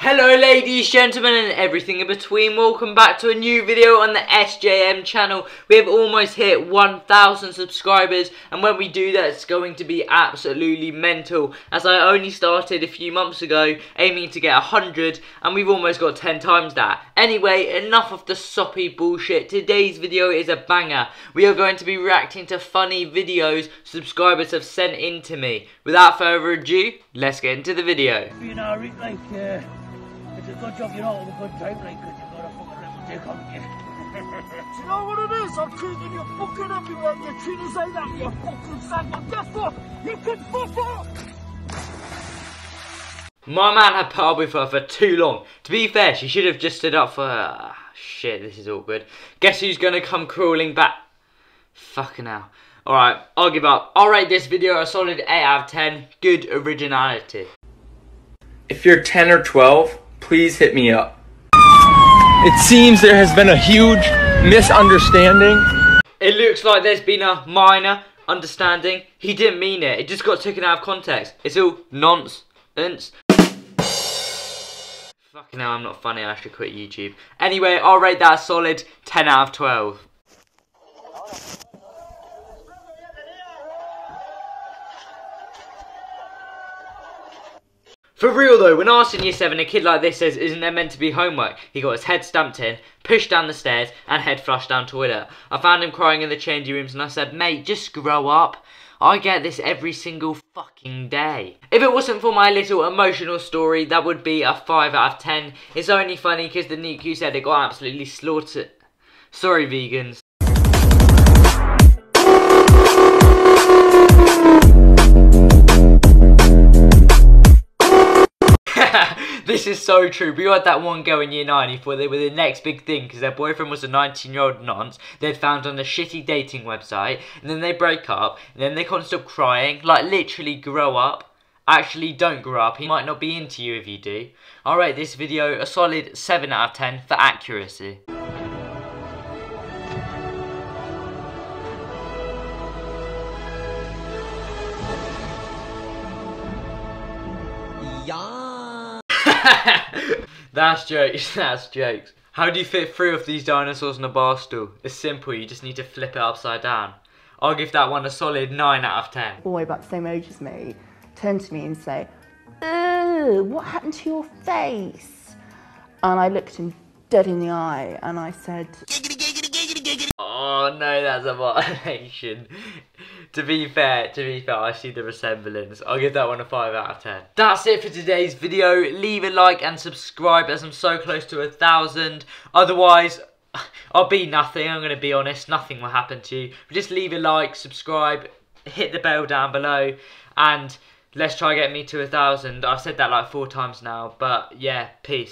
Hello ladies, gentlemen and everything in between. Welcome back to a new video on the SJM channel. We have almost hit 1,000 subscribers, and when we do that it's going to be absolutely mental, as I only started a few months ago aiming to get 100 and we've almost got 10 times that. Anyway, enough of the soppy bullshit. Today's video is a banger. We are going to be reacting to funny videos subscribers have sent in to me. Without further ado, let's get into the video. You know, it's a good job you're not having a good time, like, 'cause you've got a fucking little dick on you. Do you know what it is? I'm treating you fucking everywhere. You treat us like that, you fucking psycho. Get fucked! You can fuck off! My man had put up with her for too long. To be fair, she should have just stood up for her. Shit, this is awkward. Guess who's gonna come crawling back? Fucking hell. Alright, I'll give up. I'll rate this video a solid 8 out of 10. Good originality. If you're 10 or 12, please hit me up. It seems there has been a huge misunderstanding. It looks like there's been a minor understanding. He didn't mean it. It just got taken out of context. It's all nonsense. Fucking hell, I'm not funny. I should quit YouTube. Anyway, I'll rate that a solid 10 out of 12. For real though, when I was in year 7, a kid like this says, isn't there meant to be homework? He got his head stamped in, pushed down the stairs, and head flushed down toilet. I found him crying in the changing rooms and I said, mate, just grow up. I get this every single fucking day. If it wasn't for my little emotional story, that would be a 5 out of 10. It's only funny because the NICU said it got absolutely slaughtered. Sorry, vegans. This is so true. We had that one girl in year 9 who thought they were the next big thing because their boyfriend was a 19-year-old nonce they'd found on a shitty dating website, and then they break up, and then they can't stop crying. Like, literally, grow up. Actually, don't grow up. He might not be into you if you do. I'll rate this video a solid 7 out of 10 for accuracy. That's jokes, that's jokes. How do you fit 3 of these dinosaurs on a bar stool? It's simple, you just need to flip it upside down. I'll give that one a solid 9 out of 10. Boy about the same age as me turned to me and said, "Ooh, what happened to your face?" And I looked him dead in the eye and I said, "Giggity, giggity, giggity, giggity." Oh no, that's a violation. To be fair, I see the resemblance. I'll give that one a 5 out of 10. That's it for today's video. Leave a like and subscribe as I'm so close to 1,000. Otherwise, I'll be nothing. I'm going to be honest. Nothing will happen to you. Just leave a like, subscribe, hit the bell down below, and let's try and get me to 1,000. I've said that like 4 times now, but yeah, peace.